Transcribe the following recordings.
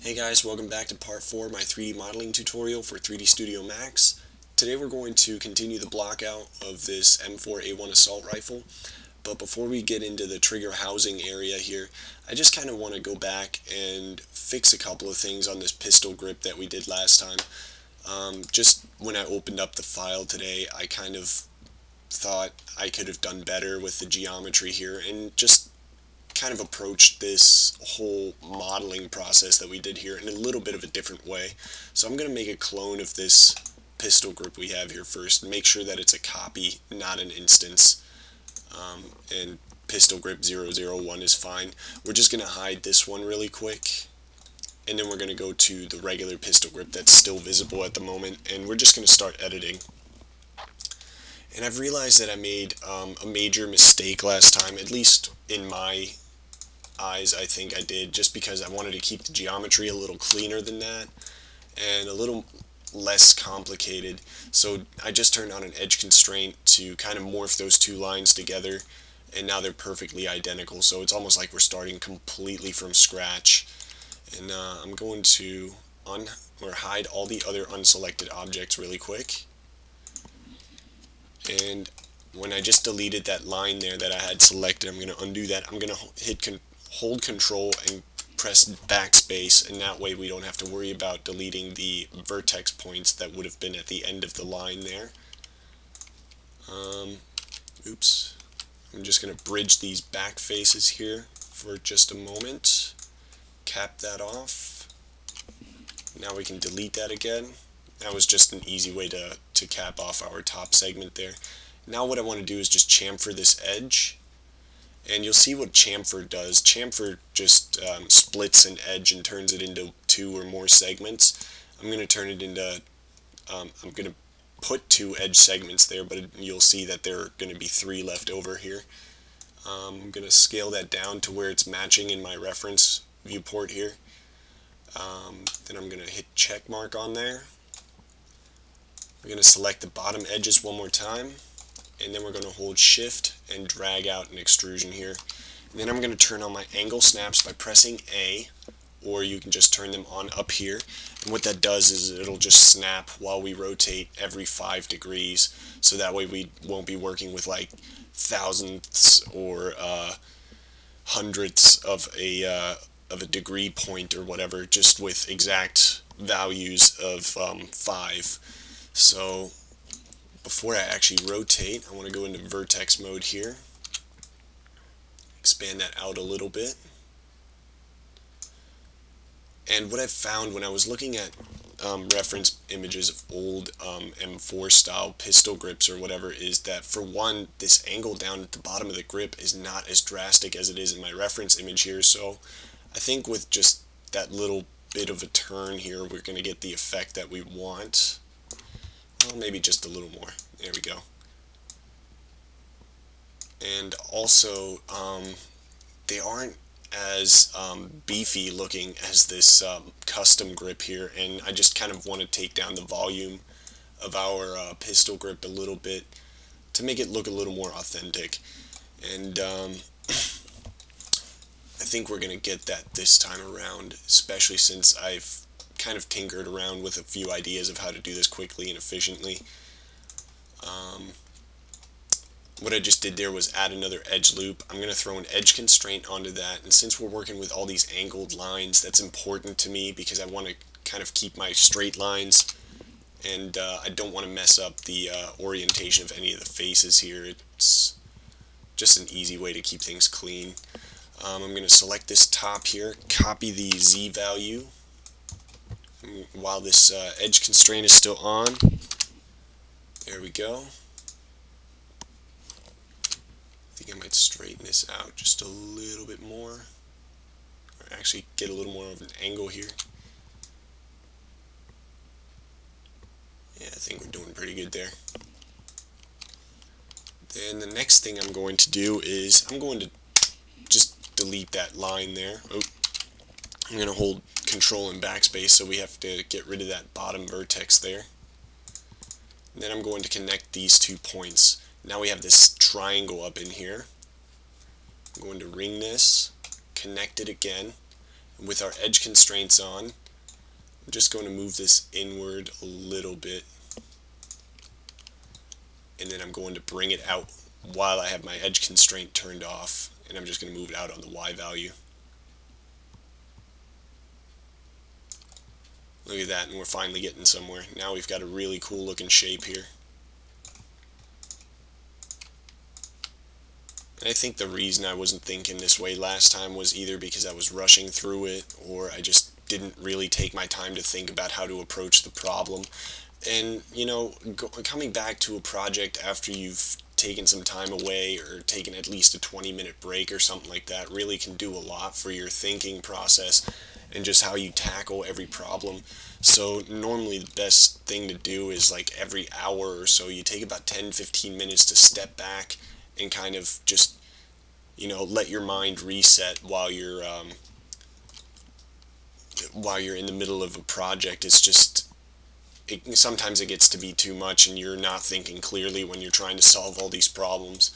Hey guys, welcome back to part 4 of my 3D modeling tutorial for 3D Studio Max. Today we're going to continue the block out of this M4A1 assault rifle, but before we get into the trigger housing area here, I just kind of want to go back and fix a couple of things on this pistol grip that we did last time. Just when I opened up the file today, I kind of thought I could have done better with the geometry here and just kind of approached this whole modeling process that we did here in a little bit of a different way. So I'm going to make a clone of this pistol grip we have here first, make sure that it's a copy, not an instance, and pistol grip 001 is fine. We're just going to hide this one really quick, and then we're going to go to the regular pistol grip that's still visible at the moment, and we're just going to start editing. And I've realized that I made a major mistake last time, at least in my eyes I think I did, just because I wanted to keep the geometry a little cleaner than that and a little less complicated. So I just turned on an edge constraint to kind of morph those two lines together, and now they're perfectly identical, so it's almost like we're starting completely from scratch. And I'm going to hide all the other unselected objects really quick. And when I just deleted that line there that I had selected, I'm going to undo that. I'm going to hit hold Control and press backspace, and that way we don't have to worry about deleting the vertex points that would have been at the end of the line there. Oops. I'm just going to bridge these back faces here for just a moment. Cap that off. Now we can delete that again. That was just an easy way to cap off our top segment there. Now what I want to do is just chamfer this edge, and you'll see what chamfer does. Chamfer just splits an edge and turns it into two or more segments. I'm going to turn it into, I'm going to put two edge segments there, but you'll see that there are going to be three left over here. I'm going to scale that down to where it's matching in my reference viewport here. Then I'm going to hit check mark on there. We're going to select the bottom edges one more time, and then we're going to hold Shift and drag out an extrusion here. And then I'm going to turn on my angle snaps by pressing A, or you can just turn them on up here. And what that does is it'll just snap while we rotate every 5 degrees, so that way we won't be working with like thousandths or hundredths of a degree point or whatever, just with exact values of 5. So before I actually rotate, I want to go into vertex mode here, expand that out a little bit. And what I found when I was looking at reference images of old M4 style pistol grips or whatever is that, for one, this angle down at the bottom of the grip is not as drastic as it is in my reference image here. So I think with just that little bit of a turn here, we're going to get the effect that we want. Well, maybe just a little more. There we go. And also, they aren't as beefy looking as this custom grip here, and I just kind of want to take down the volume of our pistol grip a little bit to make it look a little more authentic. And I think we're going to get that this time around, especially since I've kind of tinkered around with a few ideas of how to do this quickly and efficiently. What I just did there was add another edge loop. I'm going to throw an edge constraint onto that, and since we're working with all these angled lines, that's important to me because I want to kind of keep my straight lines, and I don't want to mess up the orientation of any of the faces here. It's just an easy way to keep things clean. I'm going to select this top here, copy the Z value while this edge constraint is still on. There we go. I think I might straighten this out just a little bit more, or actually get a little more of an angle here. Yeah, I think we're doing pretty good there. Then the next thing I'm going to do is I'm going to just delete that line there. Oh, I'm going to hold Control and backspace, so we have to get rid of that bottom vertex there. And then I'm going to connect these two points. Now we have this triangle up in here. I'm going to ring this, connect it again. with our edge constraints on, I'm just going to move this inward a little bit, and then I'm going to bring it out while I have my edge constraint turned off, and I'm just going to move it out on the Y value. Look at that, and we're finally getting somewhere. Now we've got a really cool looking shape here. I think the reason I wasn't thinking this way last time was either because I was rushing through it, or I just didn't really take my time to think about how to approach the problem. And, you know, coming back to a project after you've taken some time away or taken at least a 20-minute break or something like that really can do a lot for your thinking process and just how you tackle every problem. So normally the best thing to do is like every hour or so you take about 10-15 minutes to step back and kind of just, you know, let your mind reset while you're in the middle of a project. It's just, sometimes it gets to be too much and you're not thinking clearly when you're trying to solve all these problems.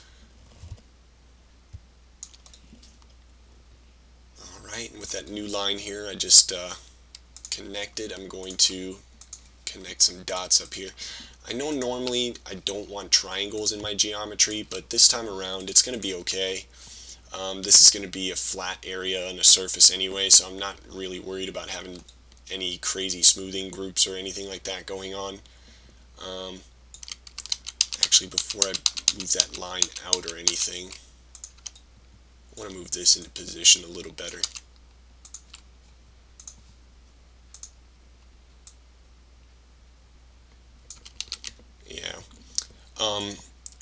Alright, and with that new line here I just connected, I'm going to connect some dots up here. I know normally I don't want triangles in my geometry, but this time around it's going to be okay. This is going to be a flat area and a surface anyway, so I'm not really worried about having any crazy smoothing groups or anything like that going on. Actually, before I move that line out or anything, I want to move this into position a little better.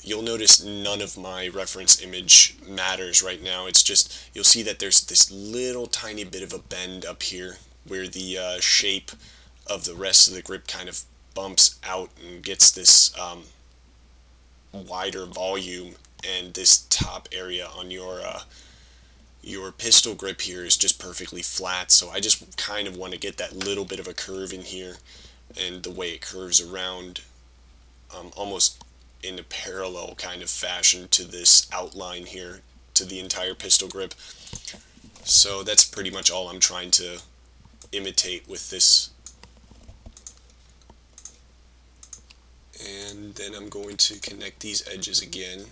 You'll notice none of my reference image matters right now. It's just, you'll see that there's this little tiny bit of a bend up here where the shape of the rest of the grip kind of bumps out and gets this wider volume, and this top area on your pistol grip here is just perfectly flat. So I just kind of want to get that little bit of a curve in here, and the way it curves around almost in a parallel kind of fashion to this outline here, to the entire pistol grip. So that's pretty much all I'm trying to imitate with this. And then I'm going to connect these edges again.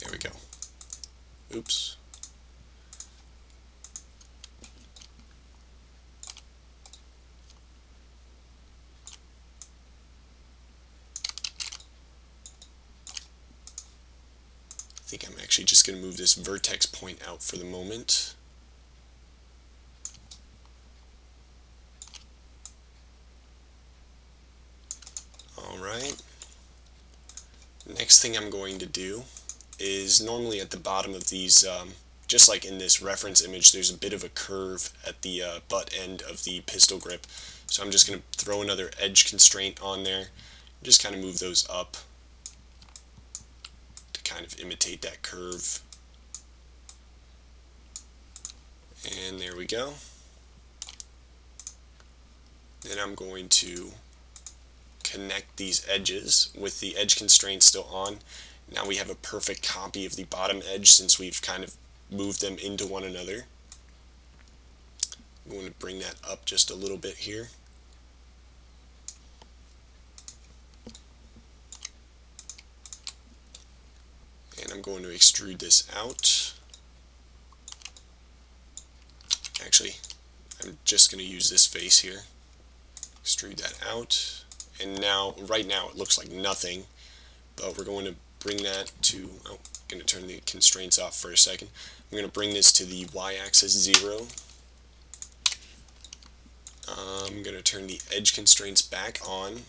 There we go. Oops. I think I'm actually just going to move this vertex point out for the moment. Alright. Next thing I'm going to do is, normally at the bottom of these, just like in this reference image, there's a bit of a curve at the butt end of the pistol grip. So I'm just going to throw another edge constraint on there, just kind of move those up, kind of imitate that curve. And there we go. Then I'm going to connect these edges with the edge constraint still on. Now we have a perfect copy of the bottom edge since we've kind of moved them into one another. I'm going to bring that up just a little bit here. And I'm going to extrude this out. Actually, I'm just going to use this face here. Extrude that out. And now, right now, it looks like nothing. But we're going to bring that to... Oh, I'm going to turn the constraints off for a second. I'm going to bring this to the y-axis 0. I'm going to turn the edge constraints back on.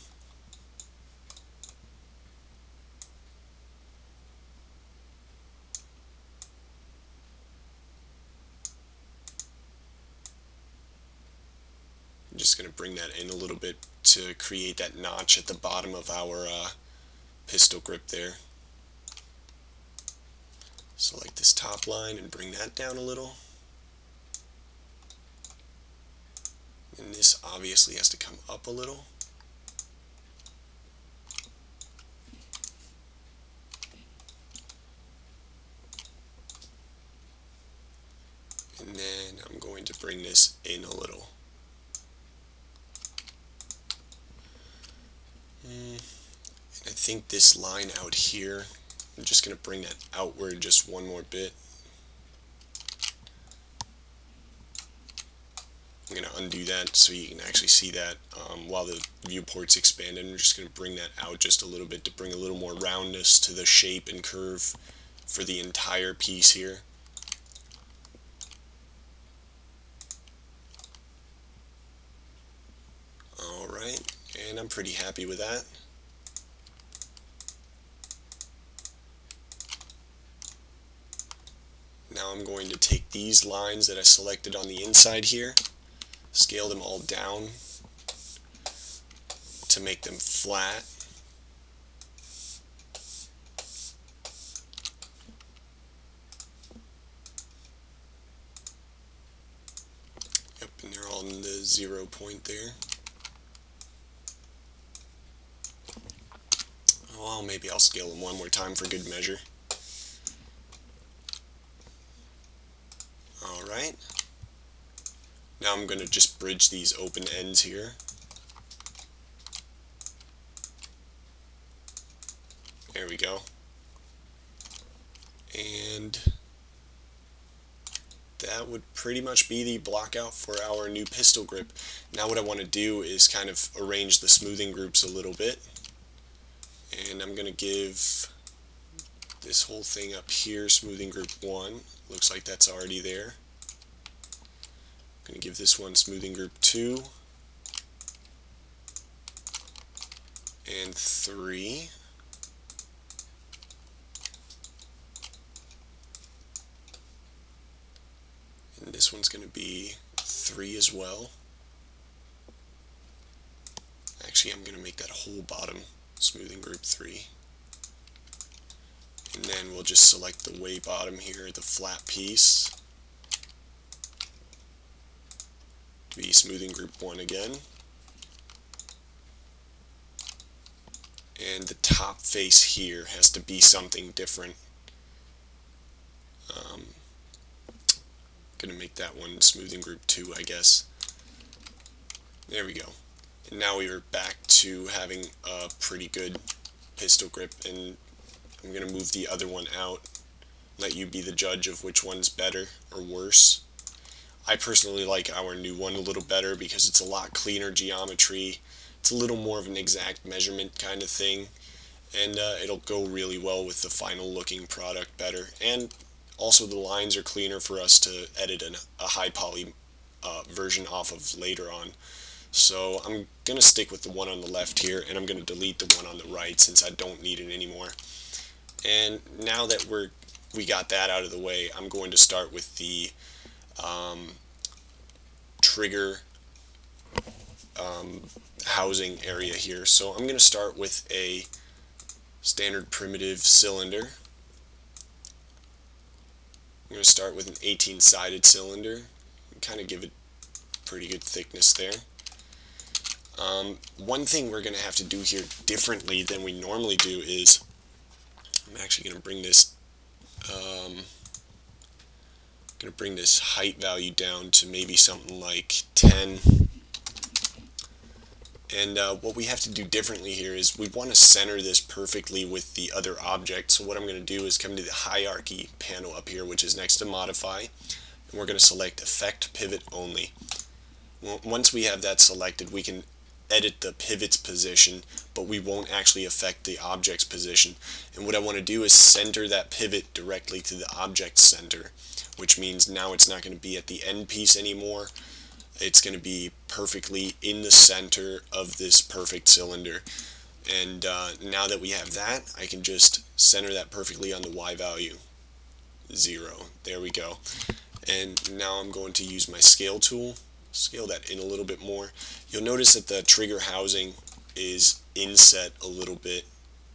Just going to bring that in a little bit to create that notch at the bottom of our pistol grip there. Select this top line and bring that down a little. And this obviously has to come up a little. and I'm going to bring this in a little. And I think this line out here, I'm just going to bring that outward just one more bit. I'm going to undo that so you can actually see that while the viewport's expanded. I'm just going to bring that out just a little bit to bring a little more roundness to the shape and curve for the entire piece here. Alright, and I'm pretty happy with that. Now I'm going to take these lines that I selected on the inside here, scale them all down to make them flat. Yep, and they're all in the 0 point there. Well, maybe I'll scale them one more time for good measure. Alright, now I'm going to just bridge these open ends here. There we go. And that would pretty much be the block out for our new pistol grip. Now what I want to do is kind of arrange the smoothing groups a little bit. And I'm going to give this whole thing up here smoothing group 1. Looks like that's already there. I'm going to give this one smoothing group 2 and 3. And this one's going to be 3 as well. Actually, I'm going to make that whole bottom smoothing group 3. And then we'll just select the way bottom here, the flat piece, to be smoothing group 1 again. And the top face here has to be something different. Gonna make that one smoothing group 2, I guess. There we go. And now we are back to having a pretty good pistol grip, and I'm going to move the other one out, let you be the judge of which one's better or worse. I personally like our new one a little better because it's a lot cleaner geometry, it's a little more of an exact measurement kind of thing, and it'll go really well with the final looking product better, and also the lines are cleaner for us to edit a high poly version off of later on. So I'm going to stick with the one on the left here, and I'm going to delete the one on the right since I don't need it anymore. And now that we got that out of the way, I'm going to start with the trigger housing area here. So I'm going to start with a standard primitive cylinder. I'm going to start with an 18-sided cylinder, kind of give it pretty good thickness there. One thing we're going to have to do here differently than we normally do is, I'm actually going to bring this height value down to maybe something like 10. And what we have to do differently here is we want to center this perfectly with the other object. So what I'm going to do is come to the hierarchy panel up here, which is next to modify, and we're going to select effect pivot only. Once we have that selected, we can edit the pivot's position, but we won't actually affect the object's position. And what I want to do is center that pivot directly to the object center, which means now it's not going to be at the end piece anymore. It's going to be perfectly in the center of this perfect cylinder. And now that we have that, I can just center that perfectly on the Y value, 0. There we go. And now I'm going to use my scale tool. Scale that in a little bit more. You'll notice that the trigger housing is inset a little bit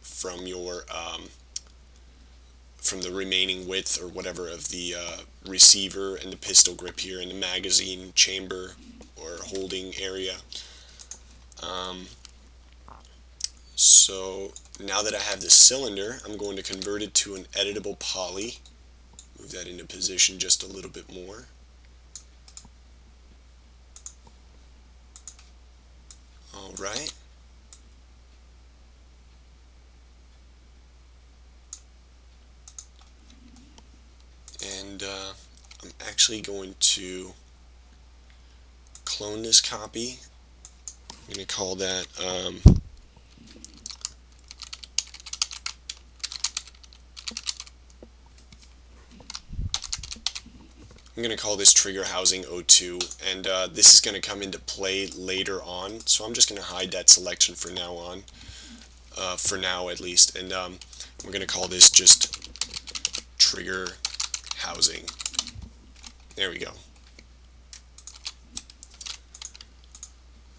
from your from the remaining width or whatever of the receiver and the pistol grip here in the magazine chamber or holding area. So now that I have this cylinder, I'm going to convert it to an editable poly. Move that into position just a little bit more. All right. And I'm actually going to clone this copy. I'm going to call that I'm going to call this trigger housing 02, and this is going to come into play later on, so I'm just going to hide that selection for now on, for now at least, and we're going to call this just trigger housing. There we go.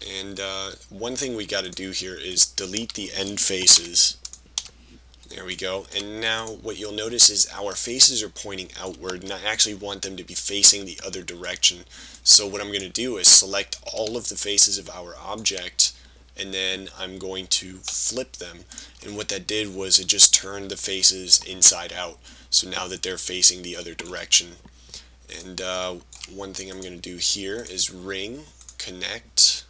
And one thing we got to do here is delete the end faces. There we go. And now what you'll notice is our faces are pointing outward, and I actually want them to be facing the other direction. So what I'm going to do is select all of the faces of our object, and then I'm going to flip them. And what that did was it just turned the faces inside out. So now that they're facing the other direction. And one thing I'm going to do here is ring connect.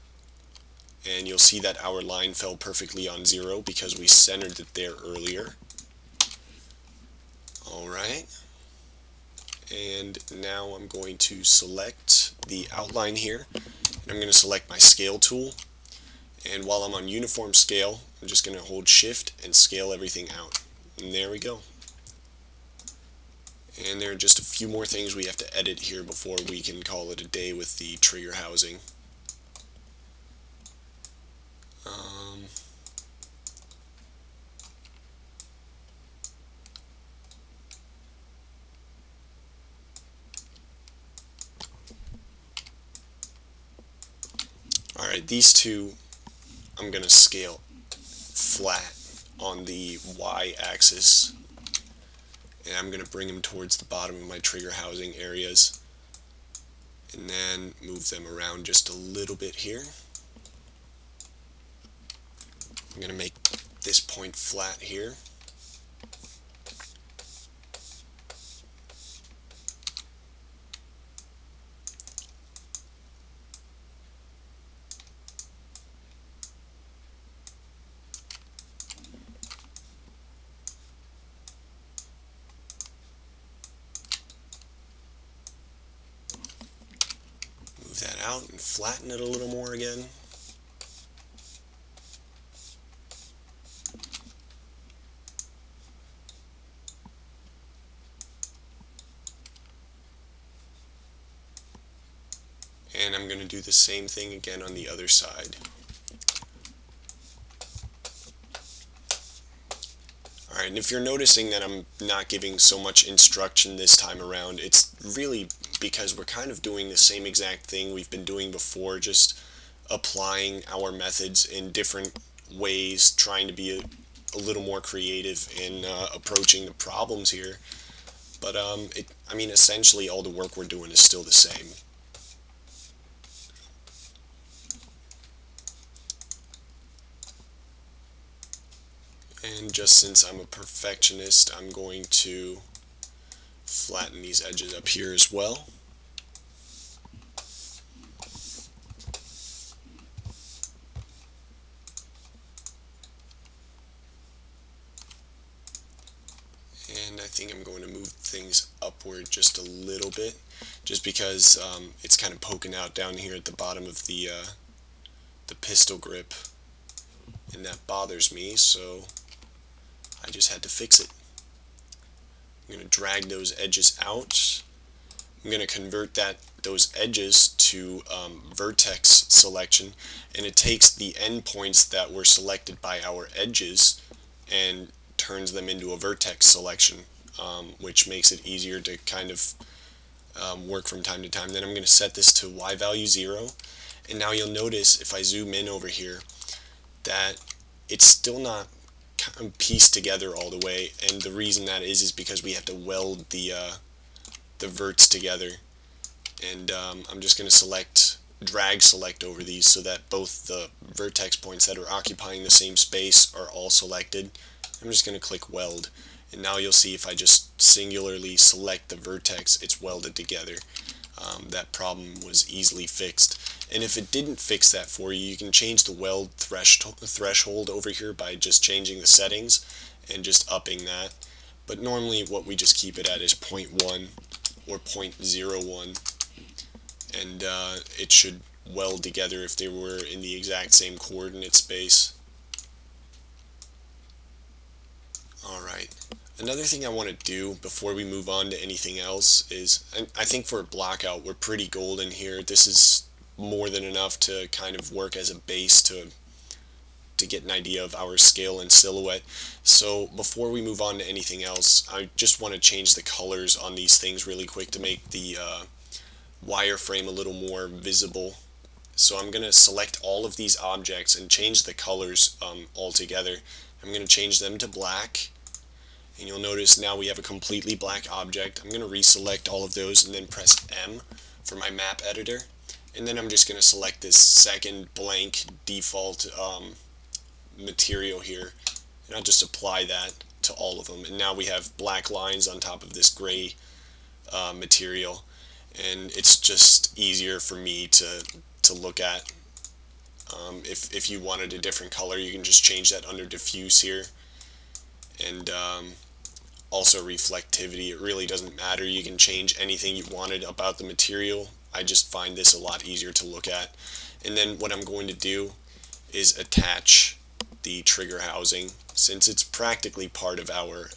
And you'll see that our line fell perfectly on 0 because we centered it there earlier. Alright. And now I'm going to select the outline here. And I'm going to select my scale tool. And while I'm on uniform scale, I'm just going to hold shift and scale everything out. And there we go. And there are just a few more things we have to edit here before we can call it a day with the trigger housing. Alright, these two I'm going to scale flat on the y-axis, and I'm going to bring them towards the bottom of my trigger housing areas, and then move them around just a little bit here. I'm going to make this point flat here. Move that out and flatten it a little more again. And I'm going to do the same thing again on the other side. Alright, and if you're noticing that I'm not giving so much instruction this time around, it's really because we're kind of doing the same exact thing we've been doing before, just applying our methods in different ways, trying to be a little more creative in approaching the problems here. But, I mean, essentially all the work we're doing is still the same. And just since I'm a perfectionist, I'm going to flatten these edges up here as well. And I think I'm going to move things upward just a little bit, just because it's kind of poking out down here at the bottom of the pistol grip, and that bothers me, so I just had to fix it. I'm going to drag those edges out. I'm going to convert those edges to vertex selection, and it takes the endpoints that were selected by our edges and turns them into a vertex selection, which makes it easier to kind of work from time to time. Then I'm going to set this to Y value 0, and now you'll notice if I zoom in over here that it's still not pieced together all the way, and the reason that is because we have to weld the verts together. And I'm just going to drag select over these so that both the vertex points that are occupying the same space are all selected. I'm just going to click weld, and now you'll see if I just singularly select the vertex, it's welded together. that problem was easily fixed. And if it didn't fix that for you, you can change the weld threshold over here by just changing the settings and just upping that. But normally what we just keep it at is 0.1 or 0.01, and it should weld together if they were in the exact same coordinate space. Alright, another thing I want to do before we move on to anything else is, and I think for a blockout we're pretty golden here. This is more than enough to kind of work as a base to get an idea of our scale and silhouette. So before we move on to anything else, I just want to change the colors on these things really quick to make the wireframe a little more visible. So I'm going to select all of these objects and change the colors all together. I'm going to change them to black, and you'll notice now we have a completely black object. I'm going to reselect all of those and then press M for my map editor, and then I'm just going to select this second blank default material here, and I'll just apply that to all of them, and now we have black lines on top of this gray material, and it's just easier for me to look at. If you wanted a different color, you can just change that under diffuse here, and also reflectivity. It really doesn't matter. You can change anything you wanted about the material. I just find this a lot easier to look at. And then what I'm going to do is attach the trigger housing, since it's practically part of our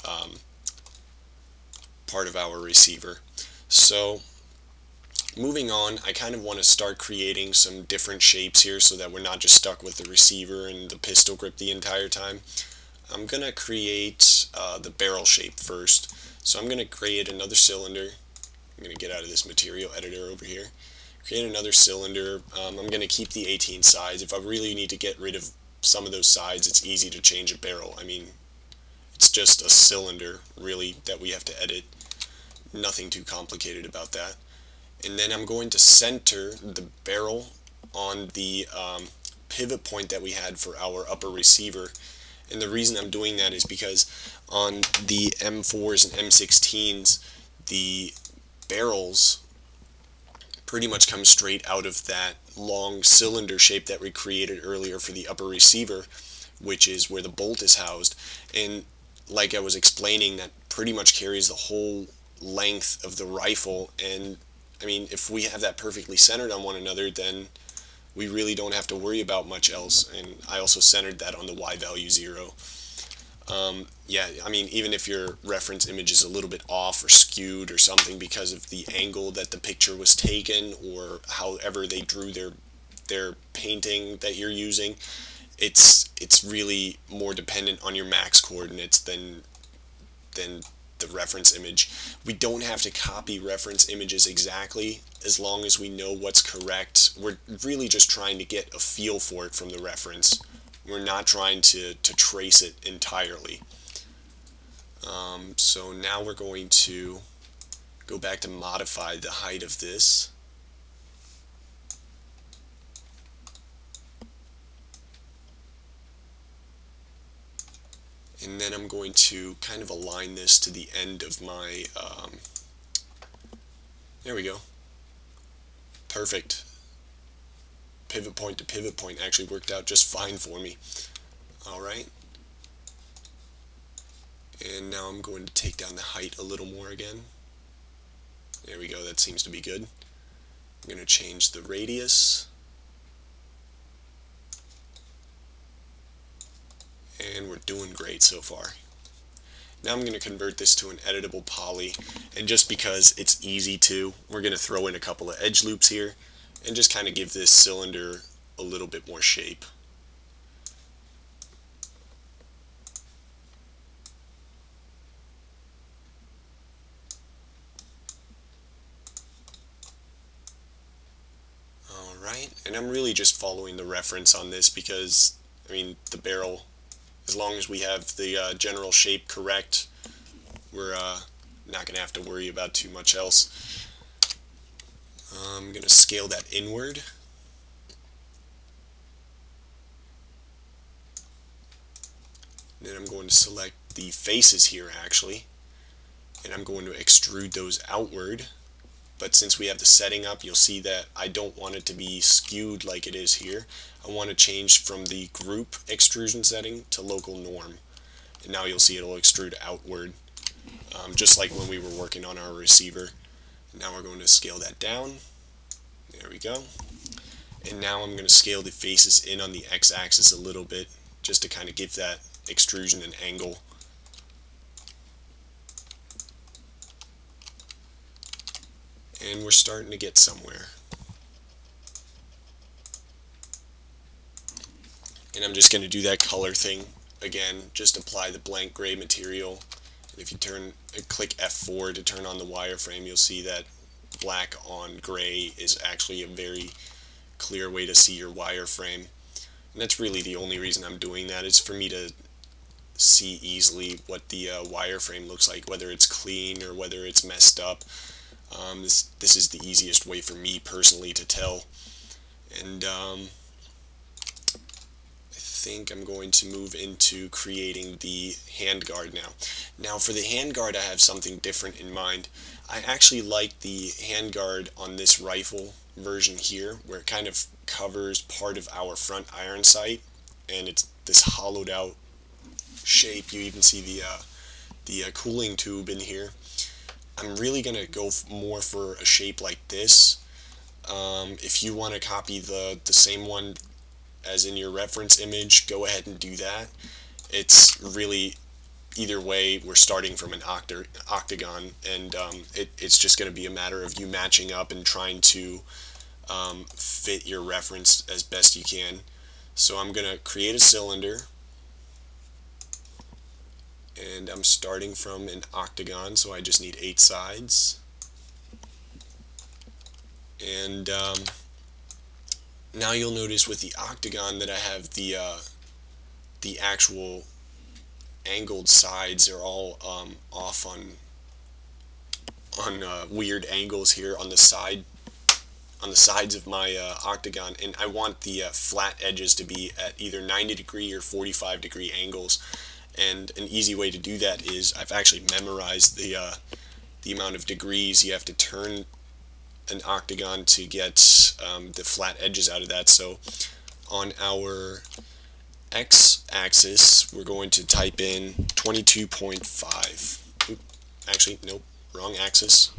receiver. So moving on, I kind of want to start creating some different shapes here so that we're not just stuck with the receiver and the pistol grip the entire time. I'm going to create the barrel shape first. So I'm going to create another cylinder. I'm going to get out of this material editor over here. Create another cylinder. I'm going to keep the 18 sides. If I really need to get rid of some of those sides, it's easy to change a barrel. I mean, it's just a cylinder, really, that we have to edit. Nothing too complicated about that. And then I'm going to center the barrel on the pivot point that we had for our upper receiver. And the reason I'm doing that is because on the M4s and M16s, the barrels pretty much come straight out of that long cylinder shape that we created earlier for the upper receiver, which is where the bolt is housed. And like I was explaining, that pretty much carries the whole length of the rifle. And I mean, if we have that perfectly centered on one another, then we really don't have to worry about much else. And I also centered that on the Y value 0. Yeah, I mean, even if your reference image is a little bit off or skewed or something because of the angle that the picture was taken or however they drew their painting that you're using, it's really more dependent on your max coordinates than the reference image. We don't have to copy reference images exactly as long as we know what's correct. We're really just trying to get a feel for it from the reference. We're not trying to trace it entirely. So now we're going to go back to modify the height of this. And then I'm going to kind of align this to the end of my, there we go, perfect. Pivot point to pivot point actually worked out just fine for me. Alright, and now I'm going to take down the height a little more again. There we go, that seems to be good. I'm going to change the radius. And we're doing great so far. Now I'm going to convert this to an editable poly, and just because it's easy to, we're going to throw in a couple of edge loops here and just kind of give this cylinder a little bit more shape. Alright, and I'm really just following the reference on this because, I mean, the barrel, as long as we have the general shape correct, we're not going to have to worry about too much else. I'm going to scale that inward. Then I'm going to select the faces here, actually, and I'm going to extrude those outward. but since we have the setting up, you'll see that I don't want it to be skewed like it is here. I want to change from the group extrusion setting to local norm, and now you'll see it'll extrude outward, just like when we were working on our receiver. Now we're going to scale that down. There we go. And now I'm going to scale the faces in on the x-axis a little bit, just to kind of give that extrusion an angle. And we're starting to get somewhere. And I'm just going to do that color thing again, just apply the blank gray material. And if you click F4 to turn on the wireframe, you'll see that black on gray is actually a very clear way to see your wireframe. And that's really the only reason I'm doing that, is for me to see easily what the wireframe looks like, whether it's clean or whether it's messed up. This is the easiest way for me personally to tell. And I think I'm going to move into creating the handguard now. Now for the handguard, I have something different in mind. I actually like the handguard on this rifle version here, where it kind of covers part of our front iron sight, and it's this hollowed out shape. You even see the cooling tube in here. I'm really going to go more for a shape like this. If you want to copy the same one as in your reference image, go ahead and do that. It's really, either way, we're starting from an octagon, and it's just going to be a matter of you matching up and trying to fit your reference as best you can. So I'm going to create a cylinder. And I'm starting from an octagon, so I just need 8 sides. And now you'll notice with the octagon that I have the actual angled sides are all off on weird angles here on the side, on the sides of my octagon, and I want the flat edges to be at either 90-degree or 45-degree angles. And an easy way to do that is, I've actually memorized the amount of degrees you have to turn an octagon to get the flat edges out of that. So on our x-axis, we're going to type in 22.5. Actually, nope, wrong axis.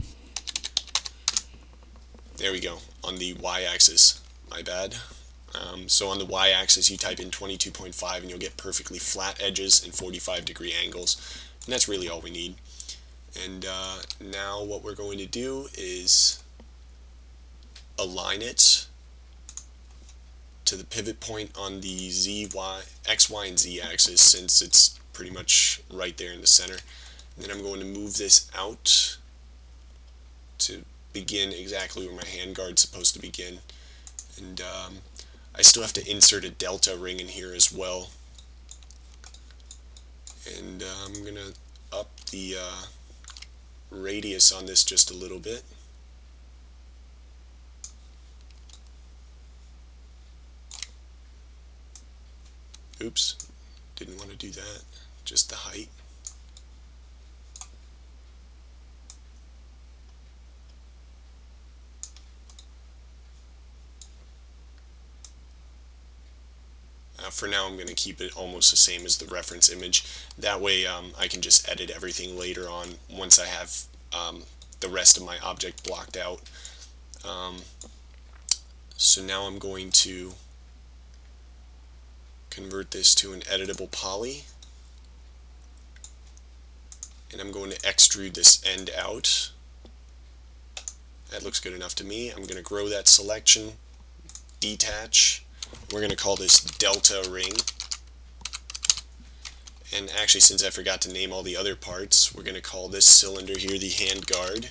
There we go, on the y-axis, my bad. So on the y-axis, you type in 22.5 and you'll get perfectly flat edges and 45-degree angles, and that's really all we need. And now what we're going to do is align it to the pivot point on the X, Y, and Z axis, since it's pretty much right there in the center. And then I'm going to move this out to begin exactly where my handguard's supposed to begin. And I still have to insert a delta ring in here as well. And I'm going to up the radius on this just a little bit. Oops, didn't want to do that, just the height. For now, I'm going to keep it almost the same as the reference image. That way I can just edit everything later on once I have the rest of my object blocked out. So now I'm going to convert this to an editable poly. And I'm going to extrude this end out. That looks good enough to me. I'm going to grow that selection, detach. We're going to call this delta ring. And actually, since I forgot to name all the other parts, we're going to call this cylinder here the handguard.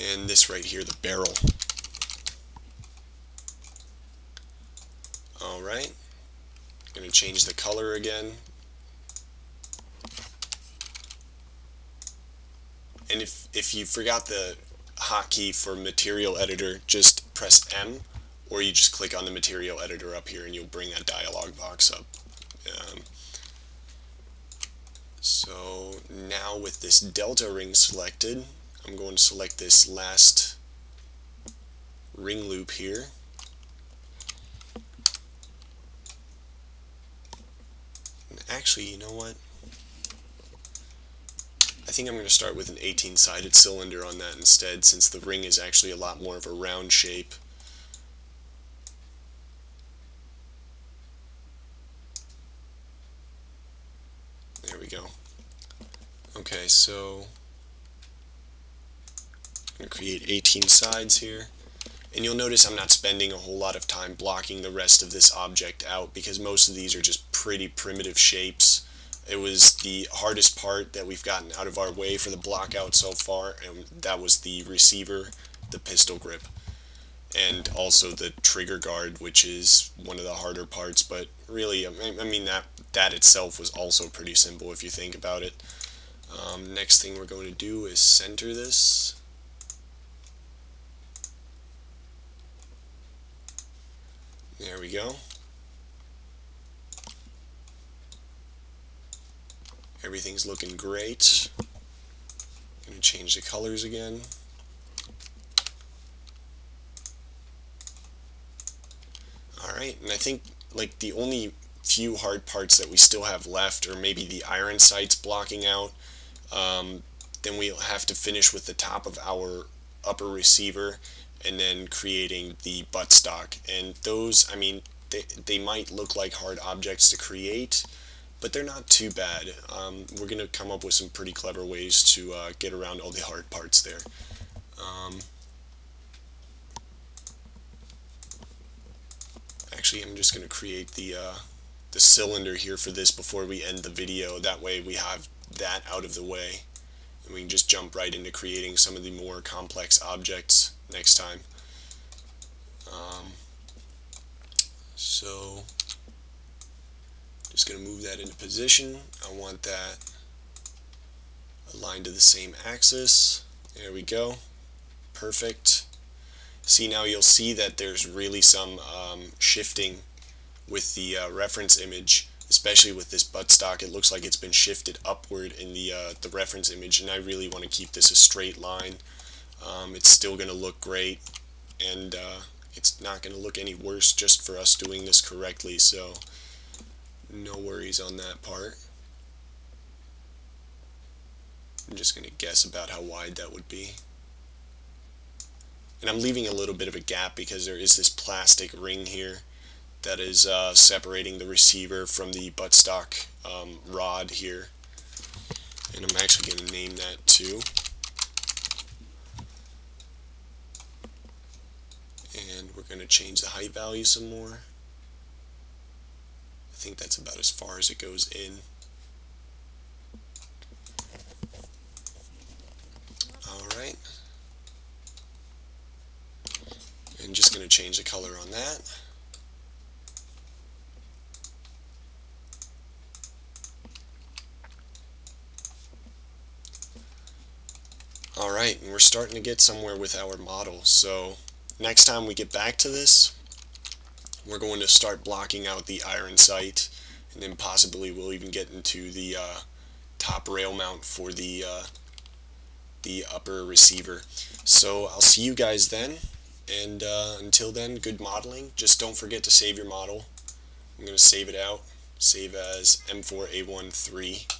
And this right here, the barrel. Alright. I'm going to change the color again. And if you forgot the hotkey for material editor, just press M, or you just click on the material editor up here and you'll bring that dialog box up. So now with this delta ring selected, I'm going to select this last ring loop here. And actually, you know what? I think I'm going to start with an 18-sided cylinder on that instead, since the ring is actually a lot more of a round shape. There we go. Okay, so I'm going to create 18 sides here. And you'll notice I'm not spending a whole lot of time blocking the rest of this object out, because most of these are just pretty primitive shapes. It was the hardest part that we've gotten out of our way for the block out so far, and that was the receiver, the pistol grip, and also the trigger guard, which is one of the harder parts. But really, I mean, that itself was also pretty simple if you think about it. Next thing we're going to do is center this. There we go. Everything's looking great. I'm going to change the colors again. Alright, and I think like the only few hard parts that we still have left are maybe the iron sights blocking out. Then we'll have to finish with the top of our upper receiver, and then creating the buttstock. And those, I mean, they might look like hard objects to create, but they're not too bad. We're going to come up with some pretty clever ways to get around all the hard parts there. Actually, I'm just going to create the cylinder here for this before we end the video. That way we have that out of the way, and we can just jump right into creating some of the more complex objects next time. So just going to move that into position. I want that aligned to the same axis. There we go. Perfect. See, now you'll see that there's really some shifting with the reference image, especially with this buttstock. It looks like it's been shifted upward in the reference image, and I really want to keep this a straight line. It's still going to look great, and it's not going to look any worse just for us doing this correctly, so no worries on that part. I'm just going to guess about how wide that would be. And I'm leaving a little bit of a gap because there is this plastic ring here that is separating the receiver from the buttstock rod here. And I'm actually going to name that too. And we're going to change the height value some more. I think that's about as far as it goes in. Alright. And just going to change the color on that. Alright, and we're starting to get somewhere with our model. So next time we get back to this, we're going to start blocking out the iron sight, and then possibly we'll even get into the top rail mount for the upper receiver. So I'll see you guys then, and until then, good modeling. Just don't forget to save your model. I'm going to save it out. Save as M4A1 3.